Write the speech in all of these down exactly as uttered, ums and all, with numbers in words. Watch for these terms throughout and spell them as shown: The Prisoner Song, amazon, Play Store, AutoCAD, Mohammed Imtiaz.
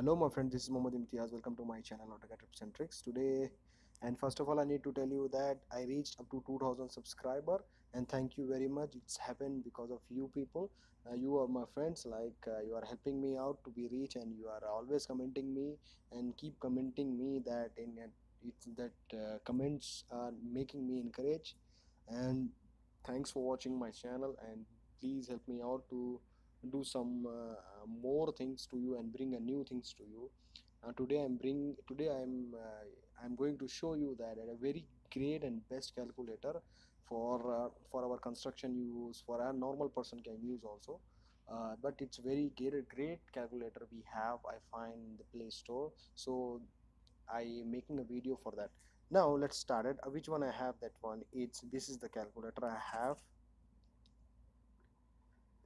Hello my friend, this is Mohammed Imtiaz. Welcome to my channel AutoCAD Tips and Tricks. Today, and first of all, I need to tell you that I reached up to two thousand subscriber, and thank you very much. It's happened because of you people. Uh, you are my friends, like uh, you are helping me out to be rich, and you are always commenting me and keep commenting me that in uh, it's that uh, comments are making me encourage. And thanks for watching my channel, and please help me out to do some uh, more things to you and bring a new things to you. Uh, today I'm bring today I'm uh, I'm going to show you that a very great and best calculator for uh, for our construction use, for a normal person can use also. Uh, but it's very great great calculator we have. I find the Play Store, so I'm making a video for that. Now let's start it. Uh, which one I have? That one. It's this is the calculator I have.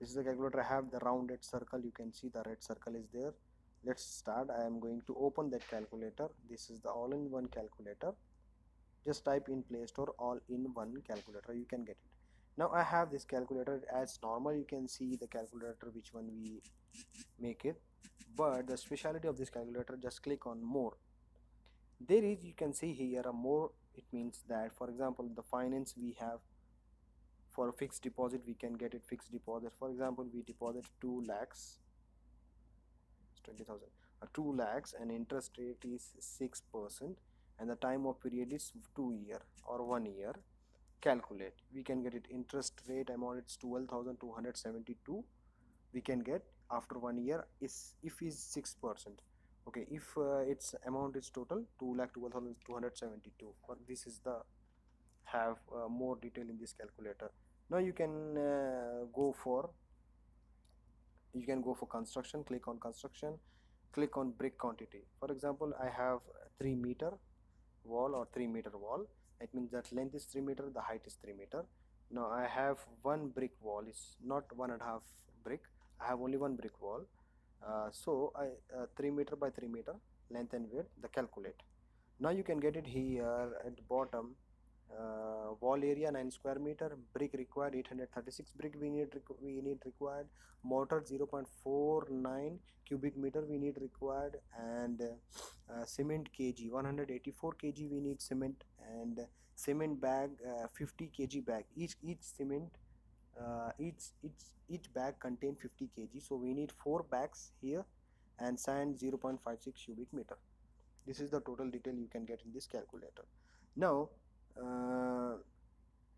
This is the calculator I have, the rounded circle. You can see the red circle is there. Let's start. I am going to open that calculator. This is the all-in-one calculator. Just type in Play Store all-in-one calculator. You can get it. Now I have this calculator as normal. You can see the calculator which one we make it. But the speciality of this calculator, just click on more. There is, you can see here a more. It means that, for example, the finance we have. For a fixed deposit, we can get it fixed deposit. For example, we deposit two lakhs, twenty thousand, uh, two lakhs, and interest rate is six percent, and the time of period is two year or one year. Calculate. We can get it interest rate amount, it's twelve thousand two hundred seventy-two. We can get after one year is if is six percent. Okay, if uh, its amount is total two lakh twelve thousand two hundred seventy-two. This is the have uh, more detail in this calculator. Now you can uh, go for you can go for construction. Click on construction, click on brick quantity. For example, I have three meter wall or three meter wall. It means that length is three meter, the height is three meter. Now I have one brick wall. It's not one and a half brick. I have only one brick wall. Uh, so I uh, three meter by three meter length and width, the calculate. Now you can get it here at the bottom. Uh, wall area nine square meter, brick required eight hundred thirty-six brick we need we need required, mortar zero point four nine cubic meter we need required, and uh, uh, cement kg one hundred eighty-four kg we need cement, and uh, cement bag uh, fifty kg bag. Each each cement uh, each each each bag contain fifty kg, so we need four bags here, and sand zero point five six cubic meter. This is the total detail you can get in this calculator. Now Uh,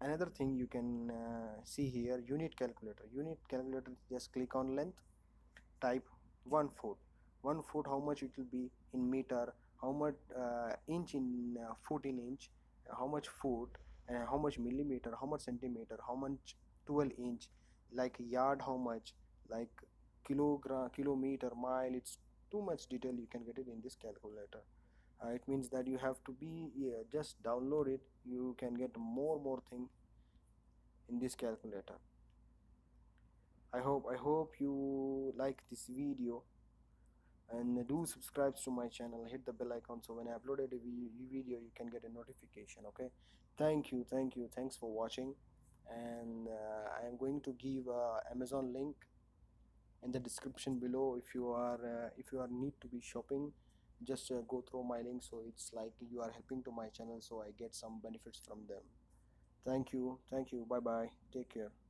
another thing you can uh, see here, unit calculator. Unit calculator, just click on length, type one foot. One foot, how much it will be in meter, how much uh, inch in uh, foot in inch, how much foot, and uh, how much millimeter, how much centimeter, how much twelve inch, like yard how much, like kilogram, kilometer, mile. It's too much detail you can get it in this calculator. Uh, it means that you have to be yeah, just download it. You can get more more thing in this calculator. I hope I hope you like this video, and do subscribe to my channel. Hit the bell icon, so when I upload a video you can get a notification. Okay, thank you, thank you, thanks for watching, and uh, I am going to give uh, Amazon link in the description below. If you are uh, if you are need to be shopping, just uh, go through my link, so it's like you are helping to my channel, so I get some benefits from them. Thank you, thank you, bye bye, take care.